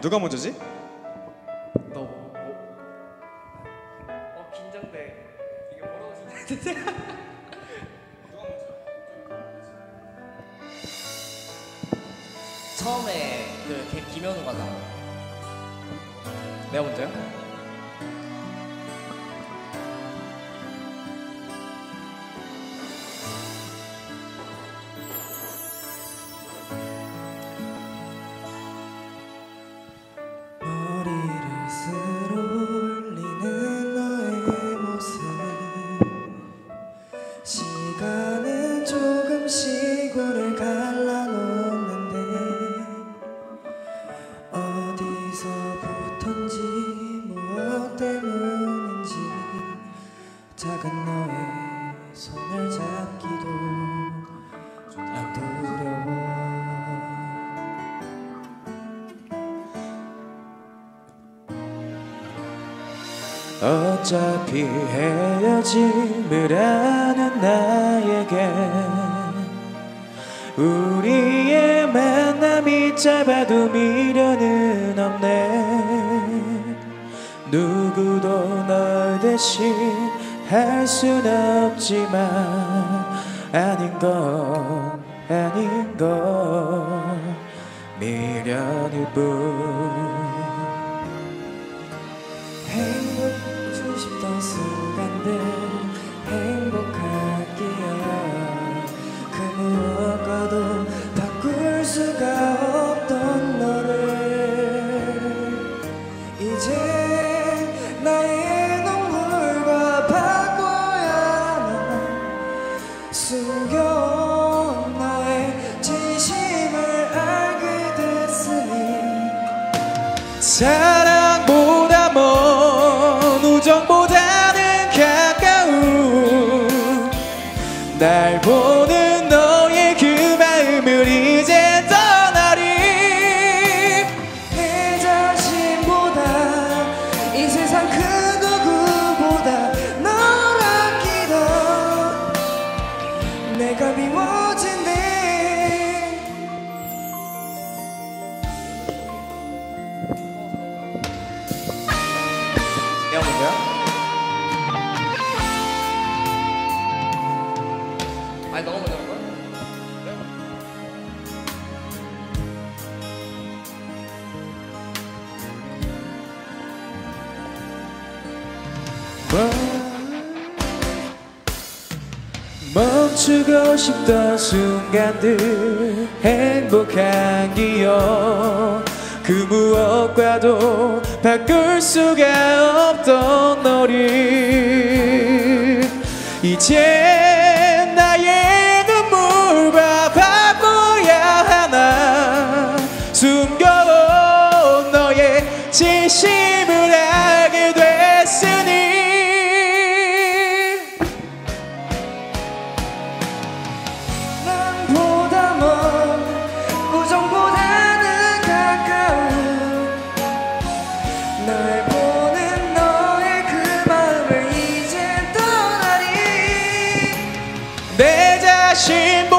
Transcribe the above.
누가 먼저지? 너. 긴장돼. 이게 뭐라고 생각했지? 누가 먼저? 처음에 그 김현우가 나와. 내가 먼저요? 어차피 헤어짐을 아는 나에게 우리의 만남이 짧아도 미련은 없네. 누구도 널 대신 할 순 없지만 아닌 건 아닌 건 미련일 뿐. 행복해지고 싶던 순간들 행복하기야 그 무엇과도 바꿀 수가 없던 너를 이제 나의 눈물과 바꿔야 하나 숨겨온 나의 진심을 알게 됐으니 사랑보다 먼 우정보다는 가까운 날 보는 너의 그 마음을 이제 떠나리. 내 자신보다 이 세상 그 누구보다 널 아끼던 내가 미워진대. 내가 뭔데요? 너가 먼저 할 거야? 멈추고 싶던 순간들 행복한 기억 그 무엇과도 바꿀 수가 없던 너를 이제 나의 눈물과 바꿔야 하나 숨겨온 너의 진심을 알게 됐으니 남보다 먼 우정보다는 가까운 날 보는 너의 그 마음을 이제 떠나리. 내 자신